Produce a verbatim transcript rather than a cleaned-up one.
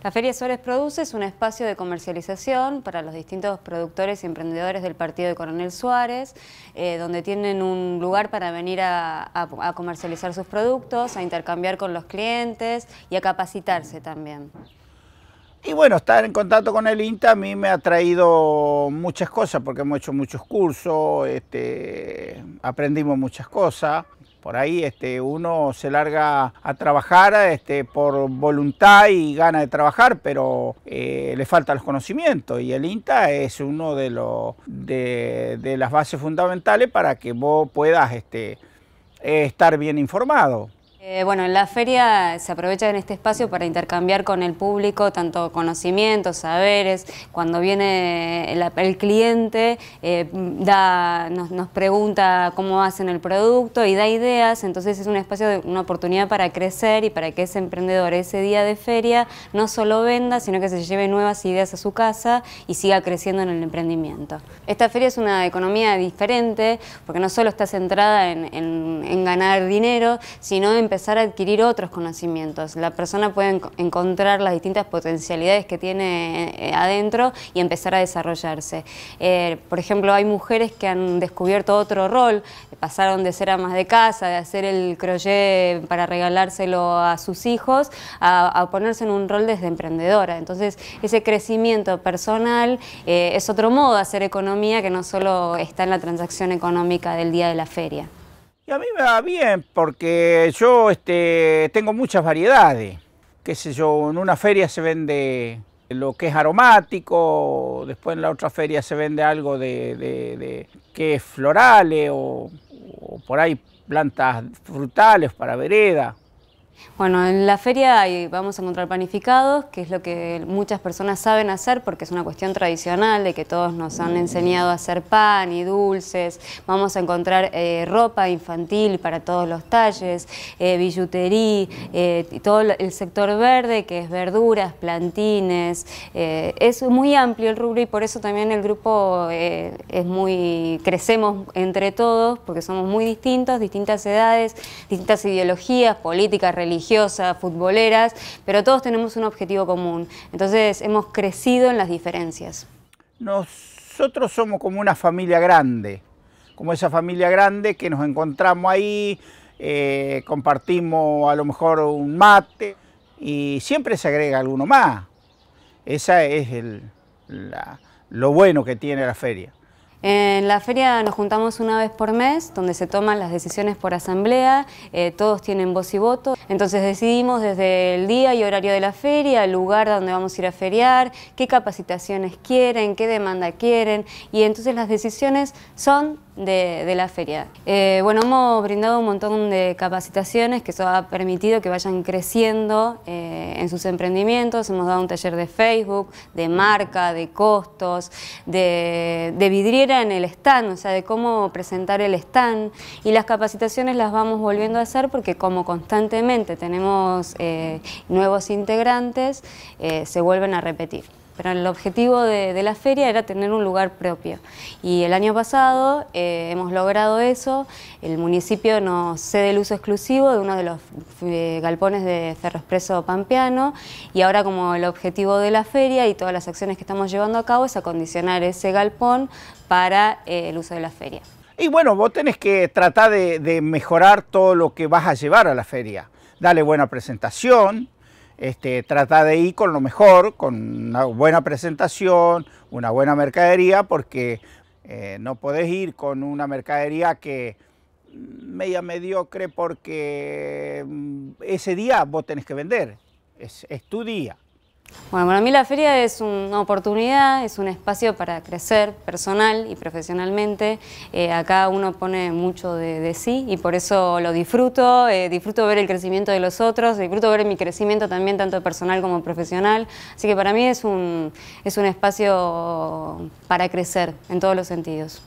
La Feria Suárez Produce es un espacio de comercialización para los distintos productores y emprendedores del partido de Coronel Suárez, eh, donde tienen un lugar para venir a, a, a comercializar sus productos, a intercambiar con los clientes y a capacitarse también. Y bueno, estar en contacto con el INTA a mí me ha traído muchas cosas, porque hemos hecho muchos cursos, este, aprendimos muchas cosas. Por ahí este, uno se larga a trabajar este, por voluntad y gana de trabajar, pero eh, le faltan los conocimientos. Y el INTA es uno de, los, de, de las bases fundamentales para que vos puedas este, estar bien informado. Eh, bueno, en la feria se aprovecha en este espacio para intercambiar con el público tanto conocimientos, saberes. Cuando viene el, el cliente eh, da, nos, nos pregunta cómo hacen el producto y da ideas, entonces es un espacio, de, una oportunidad para crecer y para que ese emprendedor ese día de feria no solo venda, sino que se lleve nuevas ideas a su casa y siga creciendo en el emprendimiento. Esta feria es una economía diferente porque no solo está centrada en, en, en ganar dinero, sino en empezar a adquirir otros conocimientos. La persona puede encontrar las distintas potencialidades que tiene adentro y empezar a desarrollarse. Eh, por ejemplo, hay mujeres que han descubierto otro rol, pasaron de ser amas de casa, de hacer el crochet para regalárselo a sus hijos, a, a ponerse en un rol desde emprendedora. Entonces, ese crecimiento personal eh, es otro modo de hacer economía que no solo está en la transacción económica del día de la feria. Y a mí me va bien porque yo este, tengo muchas variedades. Qué sé yo, en una feria se vende lo que es aromático, después en la otra feria se vende algo de, de, de que es florales o, o por ahí plantas frutales para vereda. Bueno, en la feria vamos a encontrar panificados, que es lo que muchas personas saben hacer porque es una cuestión tradicional de que todos nos han enseñado a hacer pan y dulces. Vamos a encontrar eh, ropa infantil para todos los talles, eh, billutería, eh, todo el sector verde que es verduras, plantines. Eh, es muy amplio el rubro y por eso también el grupo eh, es muy crecemos entre todos porque somos muy distintos, distintas edades, distintas ideologías, políticas, religiosas, religiosas, futboleras, pero todos tenemos un objetivo común. Entonces hemos crecido en las diferencias. Nosotros somos como una familia grande, como esa familia grande que nos encontramos ahí, eh, compartimos a lo mejor un mate y siempre se agrega alguno más. Esa es el, la, lo bueno que tiene la feria. En la feria nos juntamos una vez por mes, donde se toman las decisiones por asamblea, eh, todos tienen voz y voto. Entonces decidimos desde el día y horario de la feria, el lugar donde vamos a ir a feriar, qué capacitaciones quieren, qué demanda quieren, y entonces las decisiones son de, de la feria. Eh, bueno, hemos brindado un montón de capacitaciones que eso ha permitido que vayan creciendo eh, en sus emprendimientos. Hemos dado un taller de Facebook, de marca, de costos, de, de vidriera en el stand, o sea, de cómo presentar el stand, y las capacitaciones las vamos volviendo a hacer porque como constantemente tenemos eh, nuevos integrantes, eh, se vuelven a repetir. Pero el objetivo de, de la feria era tener un lugar propio y el año pasado eh, hemos logrado eso. El municipio nos cede el uso exclusivo de uno de los eh, galpones de Ferro Expreso Pampeano y ahora como el objetivo de la feria y todas las acciones que estamos llevando a cabo es acondicionar ese galpón para eh, el uso de la feria. Y bueno, vos tenés que tratar de, de mejorar todo lo que vas a llevar a la feria, dale buena presentación. Este, trata de ir con lo mejor, con una buena presentación, una buena mercadería, porque eh, no podés ir con una mercadería que media mediocre porque ese día vos tenés que vender, es, es tu día. Bueno, para mí la feria es una oportunidad, es un espacio para crecer personal y profesionalmente. Eh, acá uno pone mucho de, de sí y por eso lo disfruto, eh, disfruto ver el crecimiento de los otros, disfruto ver mi crecimiento también tanto personal como profesional. Así que para mí es un, es un espacio para crecer en todos los sentidos.